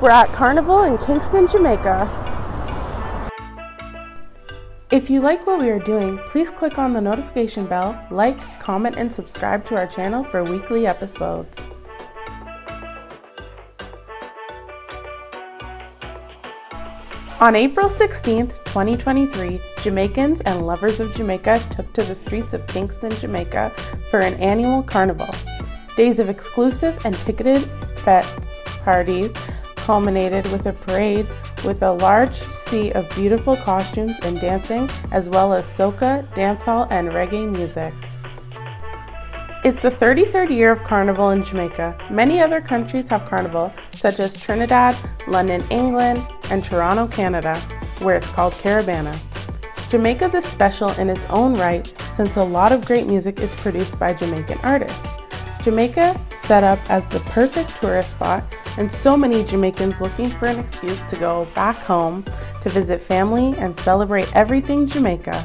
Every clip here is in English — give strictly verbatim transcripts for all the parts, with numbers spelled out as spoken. We're at Carnival in Kingston, Jamaica. If you like what we are doing, please click on the notification bell, like, comment, and subscribe to our channel for weekly episodes. On April sixteenth, twenty twenty-three, Jamaicans and lovers of Jamaica took to the streets of Kingston, Jamaica for an annual carnival. Days of exclusive and ticketed fetes parties culminated with a parade with a large sea of beautiful costumes and dancing, as well as soca, dancehall, and reggae music. It's the thirty-third year of Carnival in Jamaica. Many other countries have Carnival, such as Trinidad, London, England, and Toronto, Canada, where it's called Caribana. Jamaica's is special in its own right since a lot of great music is produced by Jamaican artists. Jamaica set up as the perfect tourist spot, and so many Jamaicans looking for an excuse to go back home to visit family and celebrate everything Jamaica.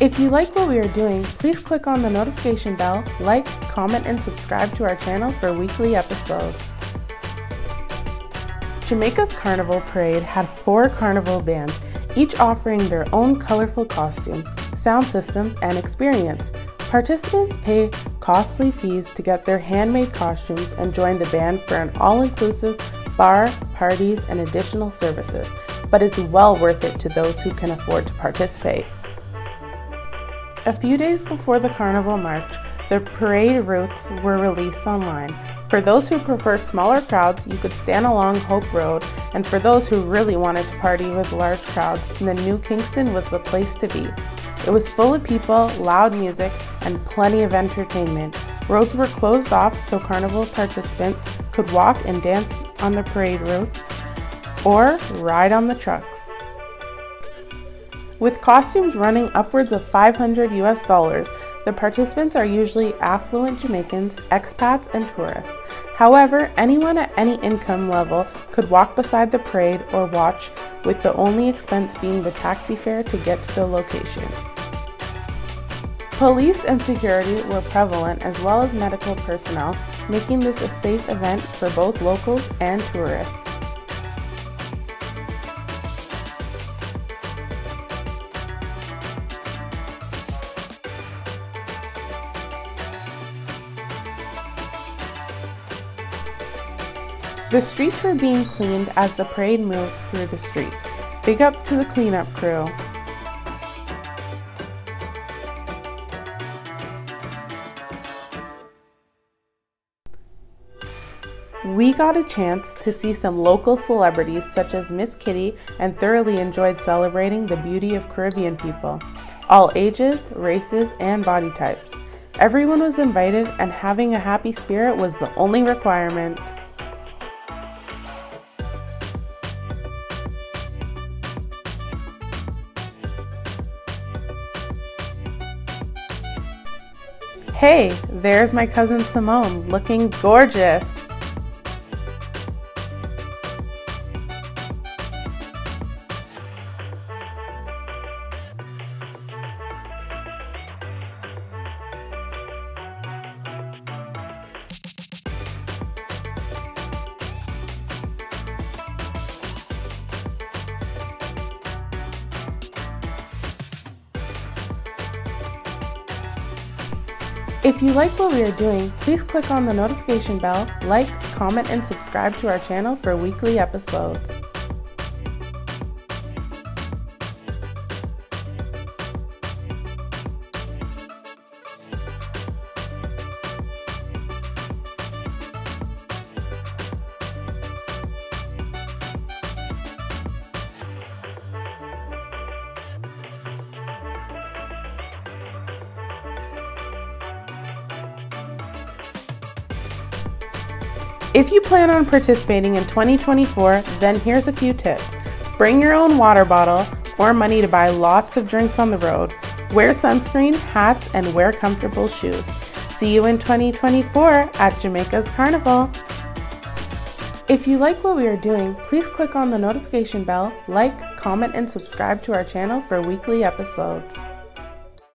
If you like what we are doing, please click on the notification bell, like, comment, and subscribe to our channel for weekly episodes. Jamaica's Carnival Parade had four carnival bands, each offering their own colorful costume, sound systems, and experience. Participants pay costly fees to get their handmade costumes and join the band for an all-inclusive bar, parties, and additional services, but it's well worth it to those who can afford to participate. A few days before the Carnival March, the parade routes were released online. For those who prefer smaller crowds, you could stand along Hope Road, and for those who really wanted to party with large crowds, then New Kingston was the place to be. It was full of people, loud music, and plenty of entertainment. Roads were closed off so Carnival participants could walk and dance on the parade routes or ride on the trucks. With costumes running upwards of five hundred U S dollars, the participants are usually affluent Jamaicans, expats, and tourists. However, anyone at any income level could walk beside the parade or watch, with the only expense being the taxi fare to get to the location. Police and security were prevalent, as well as medical personnel, making this a safe event for both locals and tourists. The streets were being cleaned as the parade moved through the streets. Big up to the cleanup crew. We got a chance to see some local celebrities such as Miss Kitty and thoroughly enjoyed celebrating the beauty of Caribbean people, all ages, races, and body types. Everyone was invited and having a happy spirit was the only requirement. Hey, there's my cousin Simone, looking gorgeous. If you like what we are doing, please click on the notification bell, like, comment, and subscribe to our channel for weekly episodes. If you plan on participating in twenty twenty-four, then here's a few tips. Bring your own water bottle or money to buy lots of drinks on the road. Wear sunscreen, hats, and wear comfortable shoes. See you in twenty twenty-four at Jamaica's Carnival. If you like what we are doing, please click on the notification bell, like, comment, and subscribe to our channel for weekly episodes.